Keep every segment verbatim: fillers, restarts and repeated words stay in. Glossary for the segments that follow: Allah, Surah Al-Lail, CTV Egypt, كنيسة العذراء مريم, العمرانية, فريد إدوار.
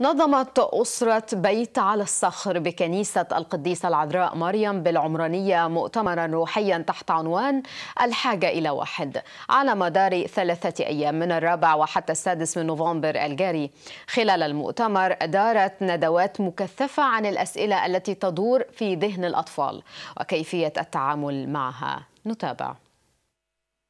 نظمت أسرة بيت على الصخر بكنيسة القديسة العذراء مريم بالعمرانية مؤتمرا روحيا تحت عنوان الحاجة إلى واحد على مدار ثلاثة أيام من الرابع وحتى السادس من نوفمبر الجاري. خلال المؤتمر دارت ندوات مكثفة عن الأسئلة التي تدور في ذهن الأطفال وكيفية التعامل معها. نتابع.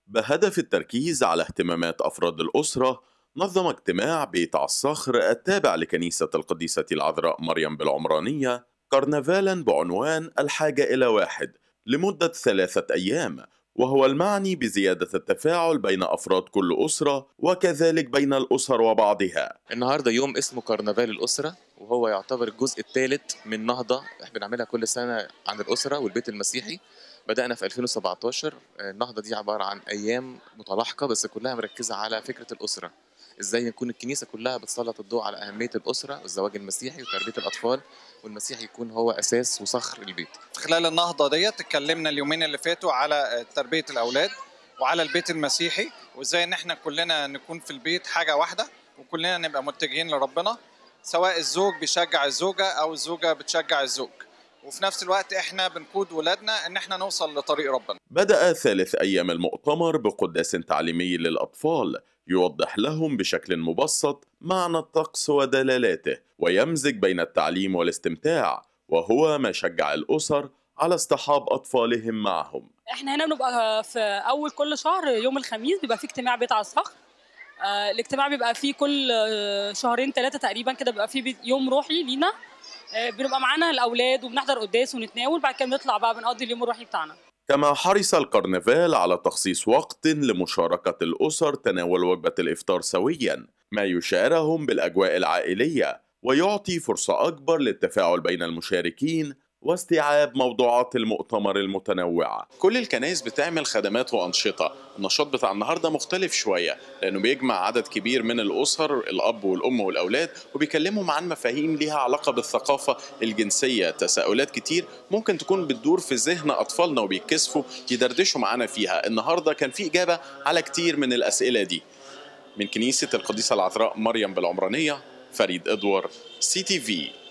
بهدف التركيز على اهتمامات أفراد الأسرة، نظم اجتماع بيت على الصخر التابع لكنيسة القديسة العذراء مريم بالعمرانية كرنفالا بعنوان الحاجة إلى واحد لمدة ثلاثة أيام، وهو المعني بزيادة التفاعل بين أفراد كل أسرة وكذلك بين الأسر وبعضها. النهاردة يوم اسمه كرنفال الأسرة، وهو يعتبر الجزء الثالث من نهضة احنا بنعملها كل سنة عن الأسرة والبيت المسيحي. بدأنا في ألفين وسبعة عشر. النهضة دي عبارة عن أيام متلاحقة بس كلها مركزة على فكرة الأسرة، ازاي نكون الكنيسة كلها بتسلط الضوء على أهمية الأسرة والزواج المسيحي وتربية الأطفال، والمسيح يكون هو أساس وصخر البيت. خلال النهضة دي اتكلمنا اليومين اللي فاتوا على تربية الأولاد وعلى البيت المسيحي، وازاي ان احنا كلنا نكون في البيت حاجة واحدة وكلنا نبقى متجهين لربنا، سواء الزوج بيشجع الزوجة أو الزوجة بتشجع الزوج، وفي نفس الوقت احنا بنقود ولادنا ان احنا نوصل لطريق ربنا. بدأ ثالث أيام المؤتمر بقداس تعليمي للأطفال يوضح لهم بشكل مبسط معنى الطقس ودلالاته، ويمزج بين التعليم والاستمتاع، وهو ما شجع الأسر على اصطحاب أطفالهم معهم. احنا هنا بنبقى في أول كل شهر يوم الخميس بيبقى في اجتماع بيت على الصخر. آه الاجتماع بيبقى فيه كل شهرين ثلاثة تقريبا كده، بيبقى فيه يوم روحي لينا، آه بنبقى معانا الأولاد وبنحضر قداس ونتناول، بعد كده بنطلع بقى بنقضي اليوم الروحي بتاعنا. كما حرص الكرنفال على تخصيص وقت لمشاركة الأسر تناول وجبة الإفطار سويا، ما يشعرهم بالأجواء العائلية ويعطي فرصة أكبر للتفاعل بين المشاركين واستيعاب موضوعات المؤتمر المتنوعة. كل الكنائس بتعمل خدمات وأنشطة. النشاط بتاع النهاردة مختلف شوية لأنه بيجمع عدد كبير من الأسر، الأب والأم والأولاد، وبيكلمهم عن مفاهيم ليها علاقة بالثقافة الجنسية، تساؤلات كتير ممكن تكون بتدور في ذهن أطفالنا وبيتكسفوا يدردشوا معانا فيها. النهاردة كان في إجابة على كتير من الأسئلة دي. من كنيسة القديسة العذراء مريم بالعمرانية، فريد إدوار، سي تي في.